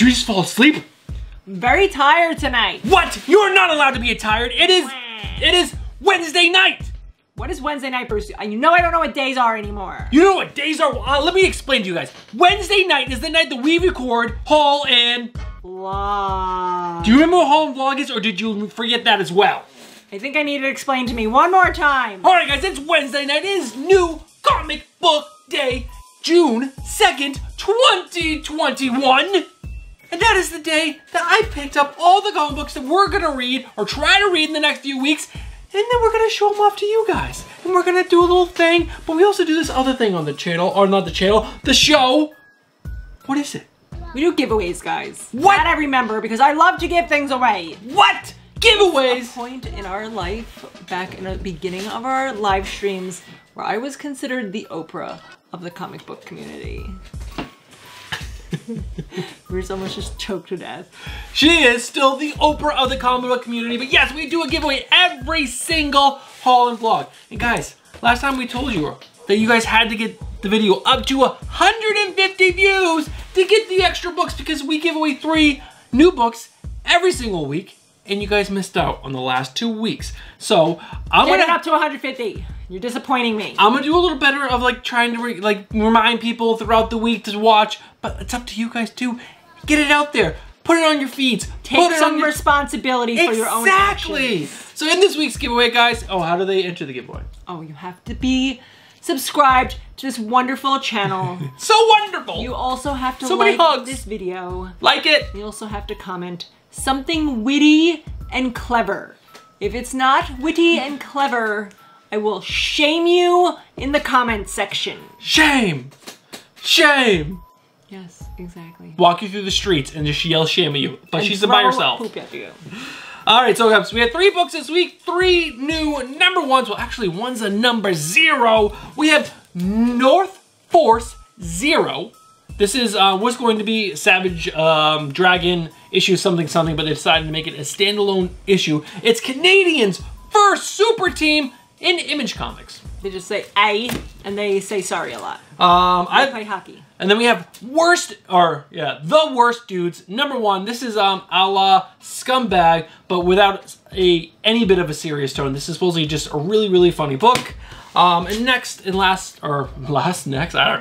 Did you just fall asleep? I'm very tired tonight. What? You are not allowed to be tired. It is Wednesday night. What is Wednesday night, Bruce? You know I don't know what days are anymore. You know what days are? Let me explain to you guys. Wednesday night is the night that we record Haul and Vlog. Do you remember what Haul and Vlog is, or did you forget that as well? I think I need it explained to me one more time. All right, guys, it's Wednesday night. It is New Comic Book Day, June 2nd, 2021. And that is the day that I picked up all the comic books that we're gonna read or try to read in the next few weeks, and then we're gonna show them off to you guys. And we're gonna do a little thing, but we also do this other thing on the channel, or not the channel, the show. What is it? We do giveaways, guys. What? That I remember, because I love to give things away. What? Giveaways! A point in our life, back in the beginning of our live streams, where I was considered the Oprah of the comic book community. Bruce almost just choked to death. She is still the Oprah of the comic book community, but yes, we do a giveaway every single haul and vlog. And guys, last time we told you that you guys had to get the video up to 150 views to get the extra books, because we give away 3 new books every single week, and you guys missed out on the last 2 weeks. So I'm gonna get it up to 150. You're disappointing me. I'm gonna do a little better of like trying to remind people throughout the week to watch, but it's up to you guys too. Get it out there. Put it on your feeds. Take some responsibility for your own actions. Exactly. So in this week's giveaway, guys, oh, how do they enter the giveaway? Oh, you have to be subscribed to this wonderful channel. So wonderful. You also have to like this video. Like it. You also have to comment something witty and clever. If it's not witty and clever, I will shame you in the comment section. Shame! Shame! Yes, exactly. Walk you through the streets and just yell shame at you, but and she's by herself. Poop at you. All right, so guys, we had 3 books this week, 3 new number ones. Well, actually, one's a number 0. We have North Force 0. This is what's going to be Savage Dragon issue something something, but they decided to make it a standalone issue. It's Canadians' first super team in Image Comics. They just say "ay" and they say sorry a lot. I play hockey. And then we have the Worst Dudes #1. This is a la Scumbag, but without any bit of a serious tone. This is supposedly just a really really funny book. And next, I don't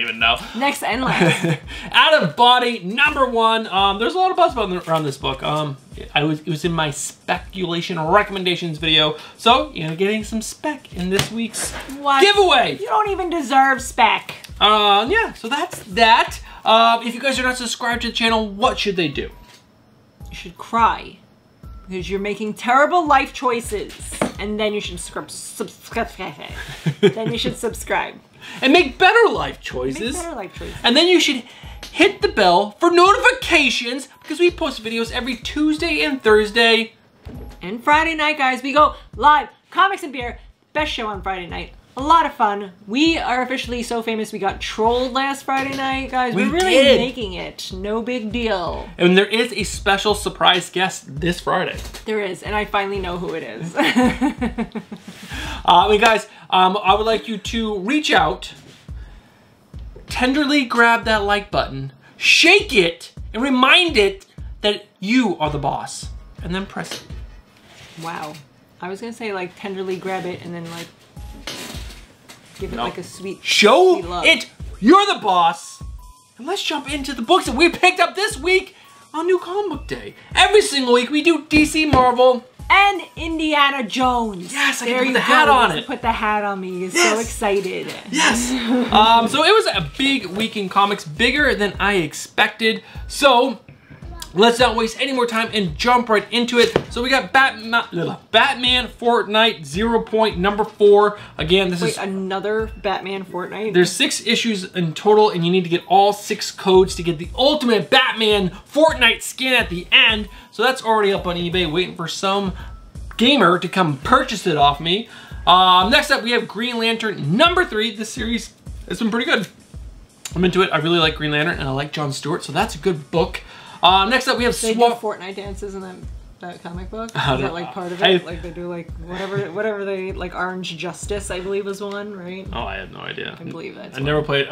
even know. Next and last. Out of Body #1. There's a lot of buzz around this book. It was in my speculation recommendations video. So, you know, getting some spec in this week's giveaway. You don't even deserve spec. Yeah, so that's that. If you guys are not subscribed to the channel, what should they do? You should cry. Because you're making terrible life choices. And then you should subscribe. Then you should subscribe. And make better life choices. Make better life choices. And then you should hit the bell for notifications, because we post videos every Tuesday and Thursday. And Friday night, guys, we go live. Comics and Beer, best show on Friday night. A lot of fun. We are officially so famous we got trolled last Friday night, guys. We're really making it. No big deal. And there is a special surprise guest this Friday. There is, and I finally know who it is. And guys, I would like you to reach out, tenderly grab that like button, shake it, and remind it that you are the boss. And then press it. Wow. I was gonna say like tenderly grab it and then like give it like a sweet sweet love. You're the boss. And let's jump into the books that we picked up this week on New Comic Book Day. Every single week we do DC, Marvel, and Indiana Jones. Yes, I can put the hat on it. Put the hat on me. He's so excited. Yes. So it was a big week in comics, bigger than I expected. So let's not waste any more time and jump right into it. So we got Batman Fortnite 0.4. Again, this is another Batman Fortnite. There's 6 issues in total, and you need to get all 6 codes to get the ultimate Batman Fortnite skin at the end. So that's already up on eBay, waiting for some gamer to come purchase it off me. Next up, we have Green Lantern #3. This series has been pretty good. I'm into it. I really like Green Lantern, and I like John Stewart, so that's a good book. Next up, we have Swamp Thing. Fortnite dances in that comic book. Is that like part of it? Like they do like whatever they like. Orange Justice, I believe, was one, right? Oh, I have no idea. I believe that's one. I've never played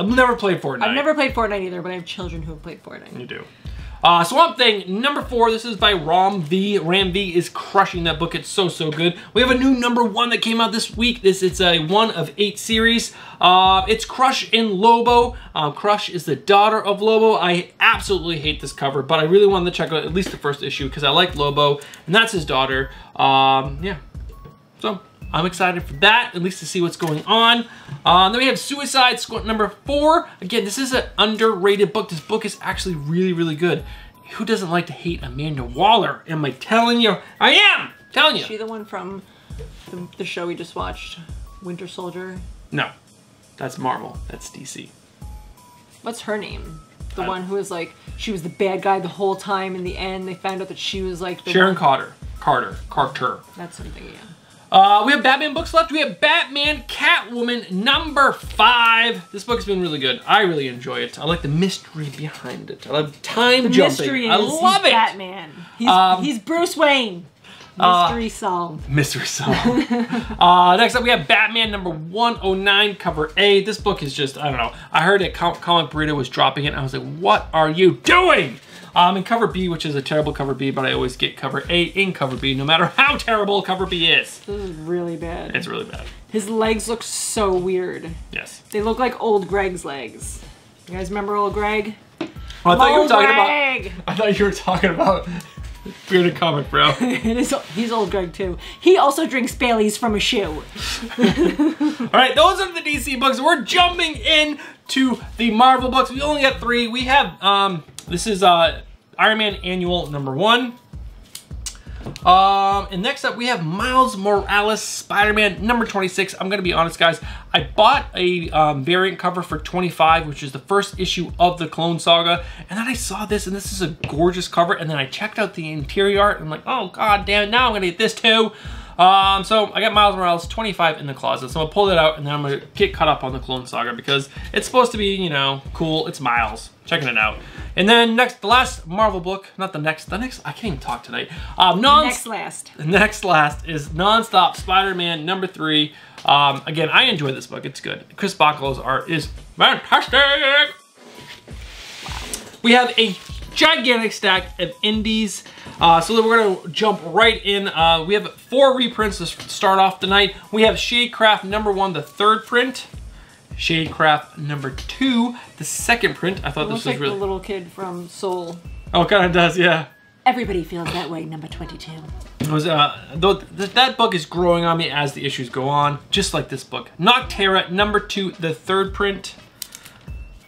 Fortnite. I've never played Fortnite either, but I have children who have played Fortnite. You do. Swamp Thing, number 4. This is by Ram V. Ram V is crushing that book. It's so, so good. We have a new number 1 that came out this week. It's a 1 of 8 series. It's Crush and Lobo. Crush is the daughter of Lobo. I absolutely hate this cover, but I really wanted to check out at least the first issue because I like Lobo, and that's his daughter. Yeah, so I'm excited for that, at least to see what's going on. Then we have Suicide Squad number 4. Again, this is an underrated book. This book is actually really, really good. Who doesn't like to hate Amanda Waller? Am I telling you? I am telling you. Is she the one from the show we just watched, Winter Soldier? No, that's Marvel. That's DC. What's her name? The one who was like, she was the bad guy the whole time. In the end, they found out that she was like the Sharon Carter. Carter. That's something, yeah. We have Batman books left. We have Batman Catwoman number 5. This book has been really good. I really enjoy it. I like the mystery behind it. I love time jumping. Mystery I love it. Batman. He's Bruce Wayne. Mystery solved. Mystery solved. Next up, we have Batman number 109, cover A. This book is just, I don't know. I heard that Comic Burrito was dropping it, and I was like, what are you doing? And cover B, which is a terrible cover B, but I always get cover A in cover B, no matter how terrible cover B is. This is really bad. It's really bad. His legs look so weird. Yes. They look like old Greg's legs. You guys remember old Greg? Well, I thought you were talking about Bearded Comic, bro. It is, he's old Greg, too. He also drinks Baileys from a shoe. All right, those are the DC books. We're jumping in to the Marvel books. We only got 3. We have... this is Iron Man Annual number 1. And next up, we have Miles Morales Spider-Man number 26. I'm going to be honest, guys. I bought a variant cover for 25, which is the first issue of the Clone Saga. And then I saw this, and this is a gorgeous cover. And then I checked out the interior art, and I'm like, oh, god damn, now I'm going to get this too. So I got Miles Morales 25 in the closet. So I'm gonna pull that out, and then I'm gonna get caught up on the Clone Saga because it's supposed to be, you know, cool. It's Miles, checking it out. And then next, the last Marvel book, not the next, I can't even talk tonight. Next last is Nonstop Spider-Man number 3. Again, I enjoy this book. It's good. Chris Bacalo's art is fantastic. Wow. We have a gigantic stack of indies. So then we're gonna jump right in. We have 4 reprints to start off the night. We have Shadecraft number 1, the 3rd print. Shadecraft number 2, the 2nd print. I thought this was like really the little kid from Soul. Oh, it kind of does, yeah. Everybody feels that way. Number 22. It was though that book is growing on me as the issues go on, just like this book. Nocterra number 2, the 3rd print.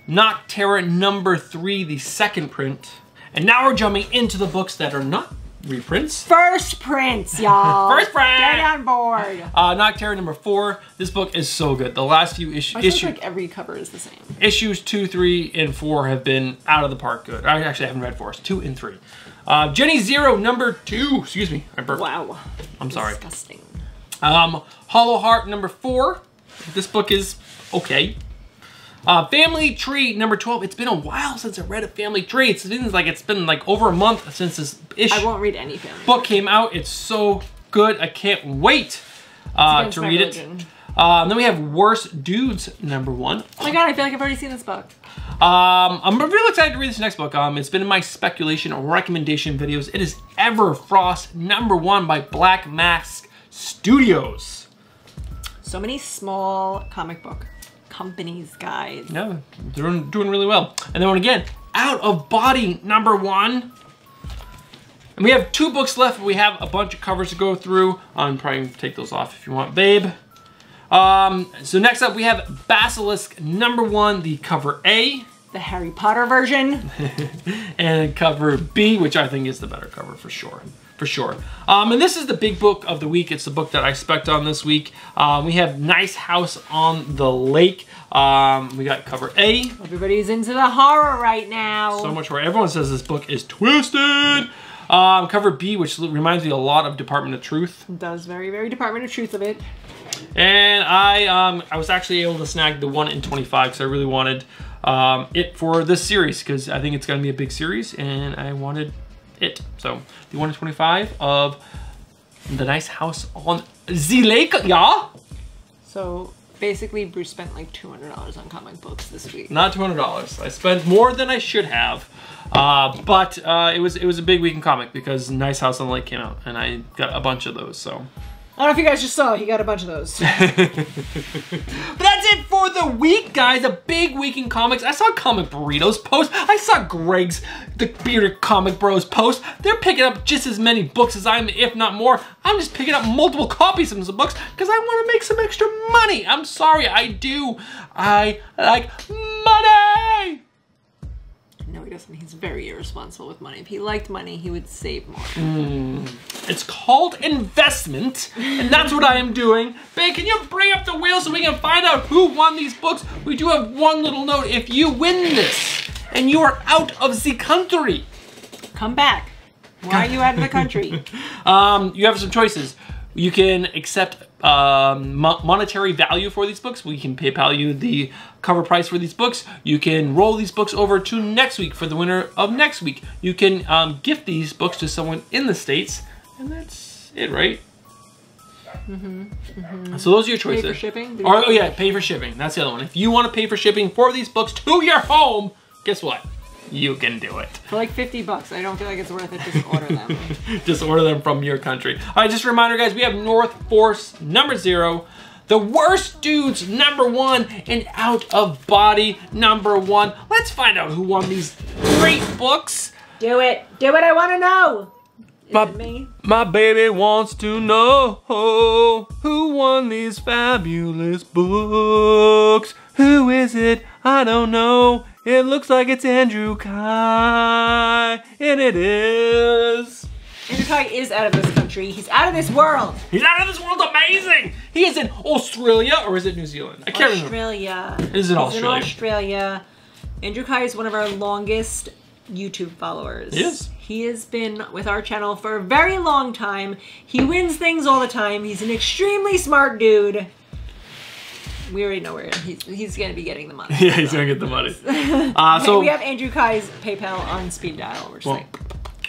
Nocterra number 3, the 2nd print. And now we're jumping into the books that are not reprints. First prints, y'all. First print. Get on board. Nocturne number 4. This book is so good. The last few issues. It's like every cover is the same. Issues 2, 3, and 4 have been out of the park good. I actually haven't read 4. It's 2 and 3. Jenny Zero number 2. Excuse me. I burped. Wow. I'm sorry. Disgusting. Hollow Heart number 4. This book is okay. Family Tree number 12. It's been a while since I read a Family Tree. It's been like over a month since this issue. I won't read any family book came out. It's so good. I can't wait to read it. Then we have Worst Dudes number 1. Oh my god, I feel like I've already seen this book. I'm really excited to read this next book. It's been in my speculation or recommendation videos. It is Everfrost number 1 by Black Mask Studios. So many small comic book companies, guys. No, they're doing really well. And then again, Out of Body number 1. And we have 2 books left. We have a bunch of covers to go through. I'm probably going to take those off if you want, babe. So next up, we have Basilisk number 1, the cover A. The Harry Potter version. And cover B, which I think is the better cover for sure. For sure. And this is the big book of the week. It's the book that I spec'd on this week. We have Nice House on the Lake. We got cover A. Everybody's into the horror right now. So much horror. Everyone says this book is twisted. Cover B, which reminds me a lot of Department of Truth. It does. Very, very Department of Truth of it. And I was actually able to snag the 1 in 25 because I really wanted it for this series because I think it's going to be a big series and I wanted... it. So the 1 in 25 of The Nice House on the Lake, y'all. So basically Bruce spent like $200 on comic books this week. Not $200. I spent more than I should have. But it was a big week in comic because Nice House on the Lake came out, and I got a bunch of those, so. I don't know if you guys just saw, he got a bunch of those. But that's it for the week, guys. A big week in comics. I saw Comic Burrito's post. I saw Greg's, the Bearded Comic Bros post. They're picking up just as many books as I am, if not more. I'm just picking up multiple copies of some books because I want to make some extra money. I'm sorry, I do. I like money. No, he doesn't. He's very irresponsible with money. If he liked money, he would save more. It's called investment, and that's what I am doing. Babe, can you bring up the wheel so we can find out who won these books? We do have one little note. If you win this and you are out of the country, come back. Why are you out of the country? You have some choices. You can accept monetary value for these books. We can PayPal you the cover price for these books. You can roll these books over to next week for the winner of next week. You can gift these books to someone in the States, and that's it, right? So those are your choices. Pay for shipping? Oh yeah, pay for shipping. That's the other one. If you want to pay for shipping for these books to your home, guess what? You can do it. For like 50 bucks. I don't feel like it's worth it. Just order them. Just order them from your country. All right, just a reminder, guys, we have North Force #0, The Worst Dudes #1, and Out of Body #1. Let's find out who won these great books. Do it. Do it. I want to know. My baby wants to know who won these fabulous books. Who is it? I don't know. It looks like it's Andrew Cai, and it is. Andrew Cai is out of this country. He's out of this world. He's out of this world. Amazing. He is in Australia, or is it New Zealand? I can't remember. Australia. Is it Australia? He's in Australia. Andrew Cai is one of our longest YouTube followers. Yes. He has been with our channel for a very long time. He wins things all the time. He's an extremely smart dude. We already know where he's going to be getting the money. Yeah, he's going to get the money. So we have Andrew Cai's PayPal on speed dial. We're just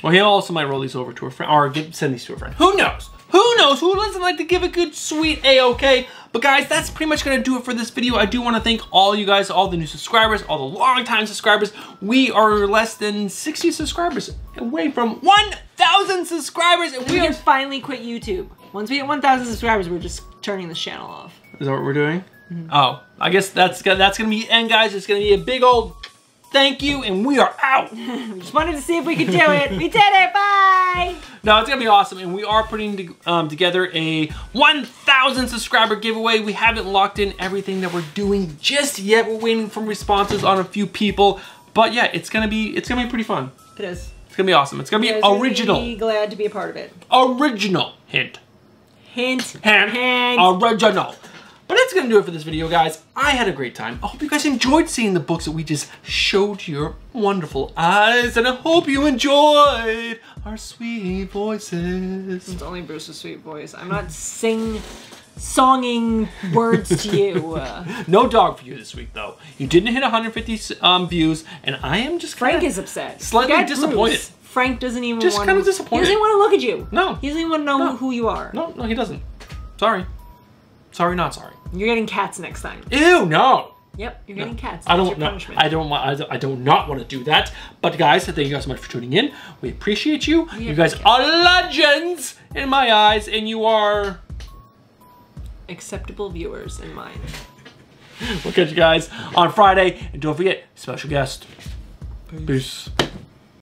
well, he also might roll these over to a friend, or send these to a friend. Who knows? Who knows? Who doesn't like to give a good, sweet A-OK? But guys, that's pretty much going to do it for this video. I do want to thank all you guys, all the new subscribers, all the long-time subscribers. We are less than 60 subscribers away from 1,000 subscribers. And we can finally quit YouTube. Once we get 1,000 subscribers, we're just turning this channel off. Is that what we're doing? Oh, I guess that's gonna be the end, guys. It's gonna be a big old thank you, and we are out. We just wanted to see if we could do it. We did it. Bye. No, it's gonna be awesome, and we are putting together a 1,000 subscriber giveaway. We haven't locked in everything that we're doing just yet. We're waiting for responses on a few people, but yeah, it's gonna be pretty fun. It is. It's gonna be awesome. It's gonna be original. Be glad to be a part of it. Original. Hint. Hint. Hint. Hint. Original. But that's gonna do it for this video, guys. I had a great time. I hope you guys enjoyed seeing the books that we just showed your wonderful eyes, and I hope you enjoyed our sweet voices. It's only Bruce's sweet voice. I'm not singing words to you. No dog for you this week, though. You didn't hit 150 views, and I am just Frank is upset. Slightly disappointed. Bruce. Frank doesn't even just kind of disappointed. He doesn't want to look at you. No. He doesn't even want to know who you are. No, he doesn't. Sorry. Sorry, not sorry. You're getting cats next time. Ew, no. Yep, you're getting cats. I don't know. I do not want to do that. But guys, thank you guys so much for tuning in. We appreciate you. You guys are legends in my eyes, and you are acceptable viewers in mine. We'll catch you guys on Friday, and don't forget, special guest. Peace.